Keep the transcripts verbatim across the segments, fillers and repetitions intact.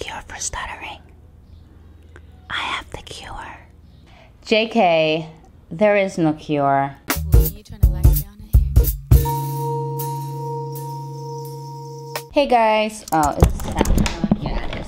cure for stuttering. I have the cure. J K, there is no cure. Hey guys. Oh, it's sound. Yeah, it is.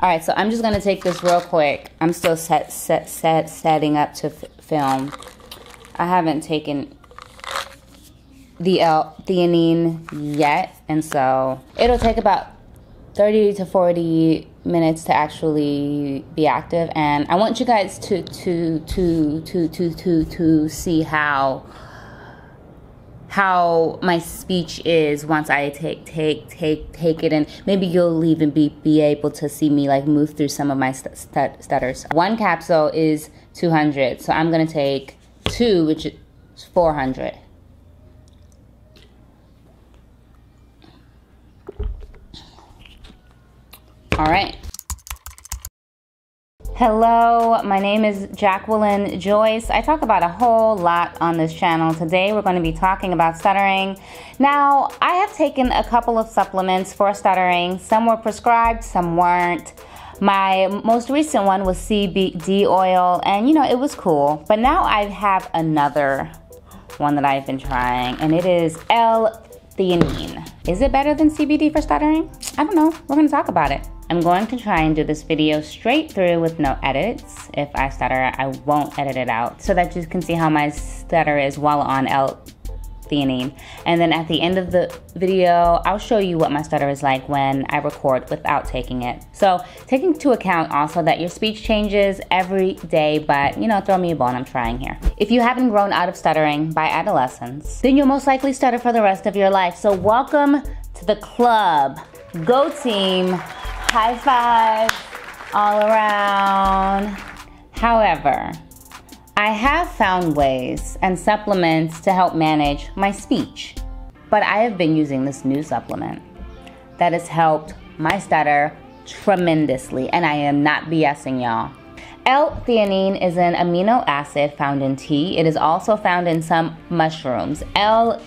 All right, so I'm just gonna take this real quick. I'm still set, set, set, setting up to f film. I haven't taken the L theanine yet, and so it'll take about thirty to forty minutes to actually be active, and I want you guys to to to to to to to see how how my speech is once I take take take take it, and maybe you'll even be be able to see me like move through some of my st st stutters. One capsule is two hundred, so I'm gonna take two, which is four hundred. All right. Hello, my name is Jacqueline Joyce. I talk about a whole lot on this channel. Today we're going to be talking about stuttering. Now, I have taken a couple of supplements for stuttering. Some were prescribed, some weren't. My most recent one was C B D oil, and you know, it was cool. But now I have another one that I've been trying, and it is L theanine. Is it better than C B D for stuttering? I don't know. We're going to talk about it. I'm going to try and do this video straight through with no edits. If I stutter, I won't edit it out so that you can see how my stutter is while on L theanine. And then at the end of the video, I'll show you what my stutter is like when I record without taking it. So taking into account also that your speech changes every day, but you know, throw me a bone, I'm trying here. If you haven't grown out of stuttering by adolescence, then you'll most likely stutter for the rest of your life. So welcome to the club. Go team. High five all around. However, I have found ways and supplements to help manage my speech, but I have been using this new supplement that has helped my stutter tremendously, and I am not BSing y'all. L theanine is an amino acid found in tea. It is also found in some mushrooms. L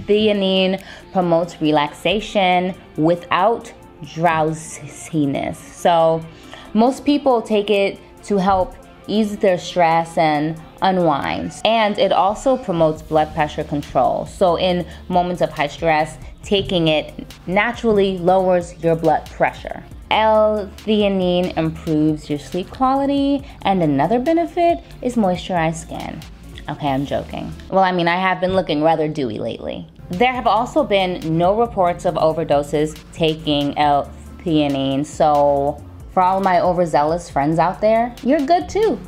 theanine promotes relaxation without drowsiness. So most people take it to help ease their stress and unwind. And it also promotes blood pressure control. So in moments of high stress, taking it naturally lowers your blood pressure. L theanine improves your sleep quality, and another benefit is moisturized skin. Okay, I'm joking. Well, I mean, I have been looking rather dewy lately. There have also been no reports of overdoses taking L theanine, so for all my overzealous friends out there, you're good too.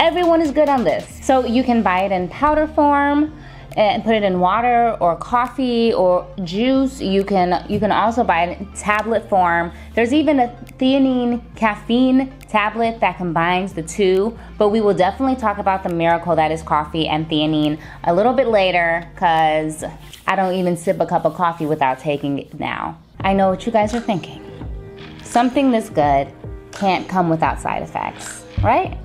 Everyone is good on this. So you can buy it in powder form and put it in water or coffee or juice. You can you can also buy it in tablet form. There's even a theanine caffeine tablet that combines the two, but we will definitely talk about the miracle that is coffee and theanine a little bit later, because I don't even sip a cup of coffee without taking it now. I know what you guys are thinking. Something this good can't come without side effects, right?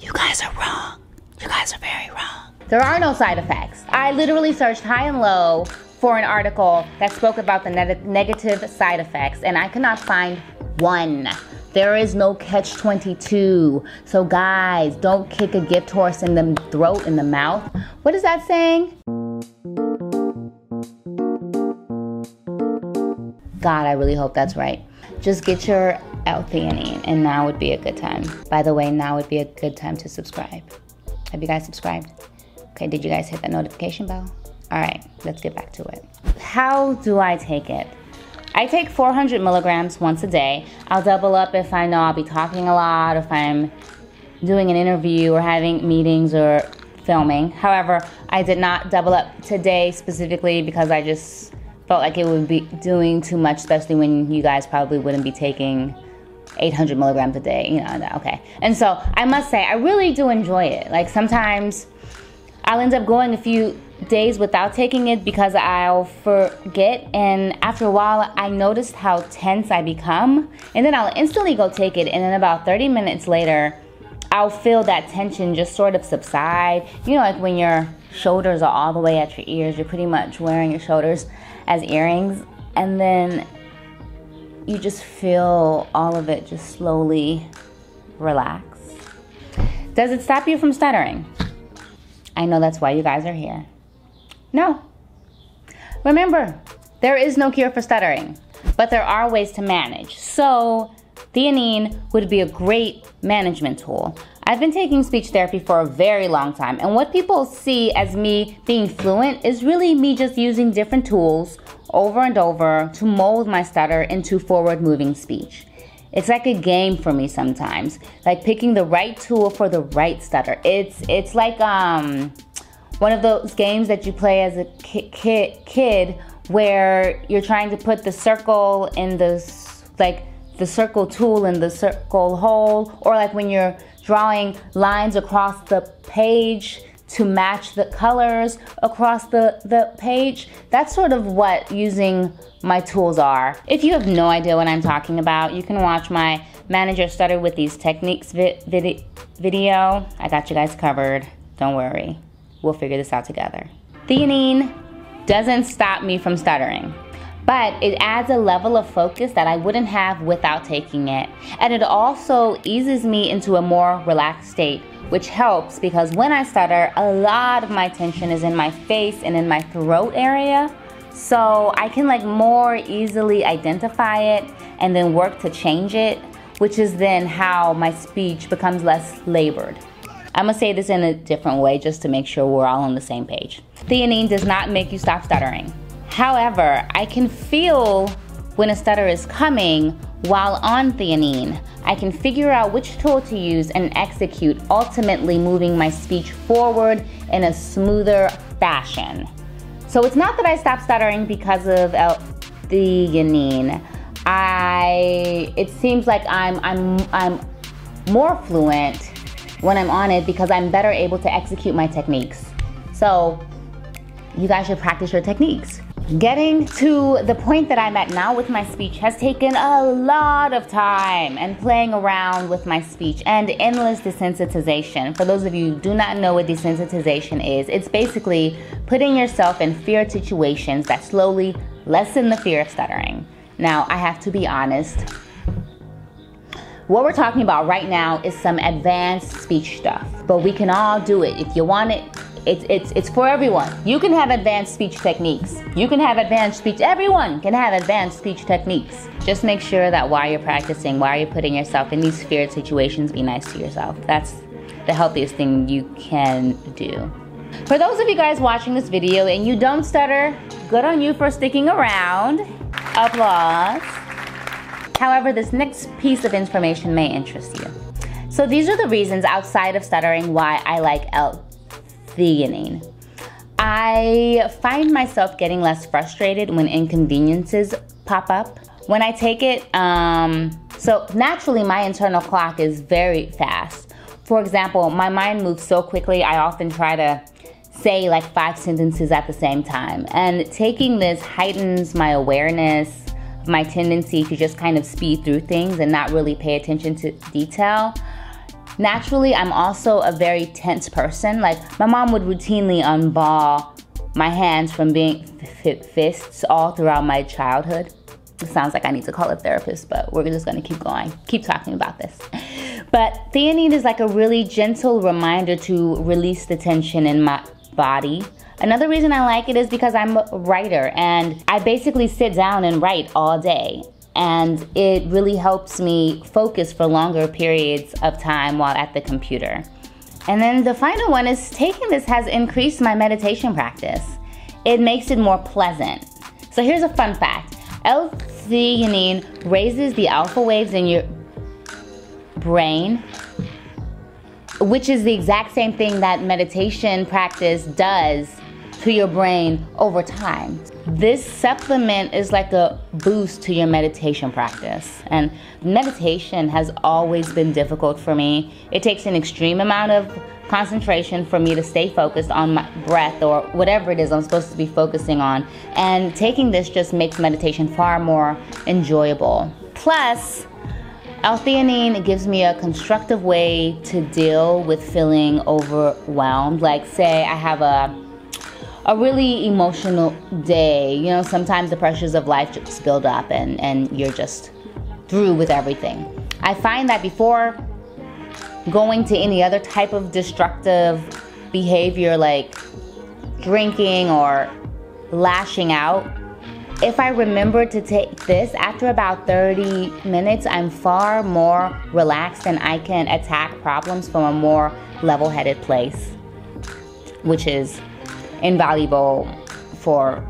You guys are wrong. You guys are very wrong. There are no side effects. I literally searched high and low for an article that spoke about the ne negative side effects, and I could not find one. There is no catch twenty-two. So guys, don't kick a gift horse in the throat, in the mouth. What is that saying? God, I really hope that's right. Just get your L theanine, and now would be a good time. By the way, now would be a good time to subscribe. Have you guys subscribed? Okay, did you guys hit that notification bell? All right, let's get back to it. How do I take it? I take four hundred milligrams once a day. I'll double up if I know I'll be talking a lot, if I'm doing an interview or having meetings or filming. However, I did not double up today specifically because I just felt like it would be doing too much, especially when you guys probably wouldn't be taking eight hundred milligrams a day, you know, okay. And so I must say, I really do enjoy it. Like sometimes, I'll end up going a few days without taking it because I'll forget, and after a while I noticed how tense I become, and then I'll instantly go take it, and then about thirty minutes later I'll feel that tension just sort of subside. You know, like when your shoulders are all the way at your ears, you're pretty much wearing your shoulders as earrings, and then you just feel all of it just slowly relax. Does it stop you from stuttering? I know that's why you guys are here. No. Remember, there is no cure for stuttering, but there are ways to manage. So theanine would be a great management tool. I've been taking speech therapy for a very long time, and what people see as me being fluent is really me just using different tools over and over to mold my stutter into forward-moving speech. It's like a game for me sometimes, like picking the right tool for the right stutter. It's it's like um one of those games that you play as a ki ki kid where you're trying to put the circle in the, like the circle tool in the circle hole, or like when you're drawing lines across the page to match the colors across the, the page. That's sort of what using my tools are. If you have no idea what I'm talking about, you can watch my Manage Your Stutter with These Techniques vi vid video. I got you guys covered. Don't worry. We'll figure this out together. Theanine doesn't stop me from stuttering, but it adds a level of focus that I wouldn't have without taking it. And it also eases me into a more relaxed state, which helps because when I stutter, a lot of my tension is in my face and in my throat area. So I can like more easily identify it and then work to change it, which is then how my speech becomes less labored. I'm gonna say this in a different way just to make sure we're all on the same page. Theanine does not make you stop stuttering. However, I can feel when a stutter is coming while on theanine. I can figure out which tool to use and execute, ultimately moving my speech forward in a smoother fashion. So it's not that I stopped stuttering because of L-theanine. I, it seems like I'm, I'm, I'm more fluent when I'm on it because I'm better able to execute my techniques. So you guys should practice your techniques. Getting to the point that I'm at now with my speech has taken a lot of time and playing around with my speech and endless desensitization. For those of you who do not know what desensitization is, it's basically putting yourself in feared situations that slowly lessen the fear of stuttering. Now, I have to be honest. What we're talking about right now is some advanced speech stuff, but we can all do it if you want it. It's, it's, it's for everyone. You can have advanced speech techniques. You can have advanced speech. Everyone can have advanced speech techniques. Just make sure that while you're practicing, while you're putting yourself in these feared situations, be nice to yourself. That's the healthiest thing you can do. For those of you guys watching this video and you don't stutter, good on you for sticking around. Applause. However, this next piece of information may interest you. So these are the reasons outside of stuttering why I like L Theanine. I find myself getting less frustrated when inconveniences pop up. When I take it, um, so naturally my internal clock is very fast. For example, my mind moves so quickly, I often try to say like five sentences at the same time. And taking this heightens my awareness, my tendency to just kind of speed through things and not really pay attention to detail. Naturally, I'm also a very tense person. Like, my mom would routinely unball my hands from being fists all throughout my childhood. It sounds like I need to call a therapist, but we're just gonna keep going, keep talking about this. But theanine is like a really gentle reminder to release the tension in my body. Another reason I like it is because I'm a writer and I basically sit down and write all day. And it really helps me focus for longer periods of time while at the computer. And then the final one is taking this has increased my meditation practice. It makes it more pleasant. So here's a fun fact. L-theanine raises the alpha waves in your brain, which is the exact same thing that meditation practice does to your brain over time. This supplement is like a boost to your meditation practice. And meditation has always been difficult for me. It takes an extreme amount of concentration for me to stay focused on my breath or whatever it is I'm supposed to be focusing on. And taking this just makes meditation far more enjoyable. Plus, L-theanine gives me a constructive way to deal with feeling overwhelmed. Like, say I have a a really emotional day. You know, sometimes the pressures of life just build up and, and you're just through with everything. I find that before going to any other type of destructive behavior like drinking or lashing out, if I remember to take this, after about thirty minutes, I'm far more relaxed and I can attack problems from a more level-headed place, which is invaluable for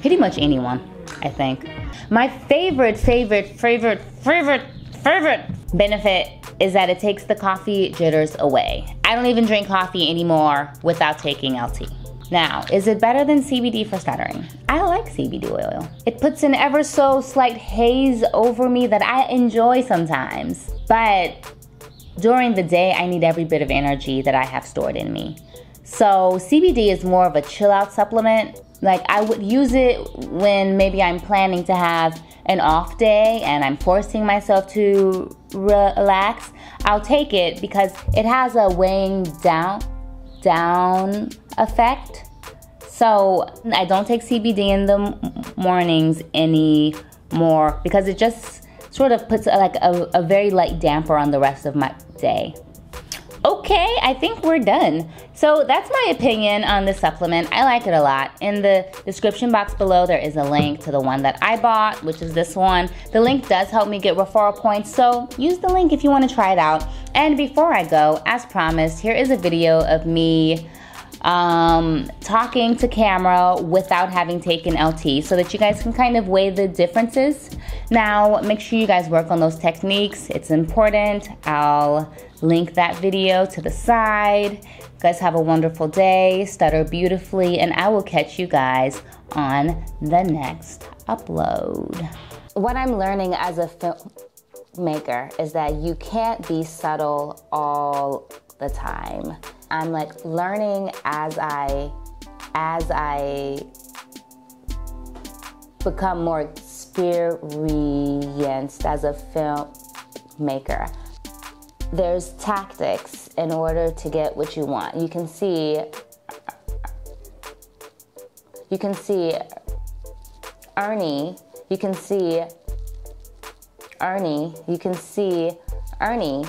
pretty much anyone, I think. My favorite, favorite, favorite, favorite, favorite benefit is that it takes the coffee jitters away. I don't even drink coffee anymore without taking L T. Now, is it better than C B D for stuttering? I like C B D oil. It puts an ever so slight haze over me that I enjoy sometimes. But during the day, I need every bit of energy that I have stored in me. So C B D is more of a chill out supplement. Like, I would use it when maybe I'm planning to have an off day and I'm forcing myself to relax. I'll take it because it has a weighing down, down effect. So I don't take C B D in the mornings anymore because it just sort of puts a, like a, a very light damper on the rest of my day. Okay, I think we're done. So that's my opinion on this supplement. I like it a lot. In the description box below, there is a link to the one that I bought, which is this one. The link does help me get referral points, so use the link if you want to try it out. And before I go, as promised, here is a video of me um, talking to camera without having taken L T so that you guys can kind of weigh the differences. Now, make sure you guys work on those techniques. It's important. I'll link that video to the side. You guys have a wonderful day, stutter beautifully, and I will catch you guys on the next upload. What I'm learning as a filmmaker is that you can't be subtle all the time. I'm like learning as I, as I become more experienced as a filmmaker. There's tactics in order to get what you want. You can see, you can see Ernie, you can see Ernie, you can see Ernie,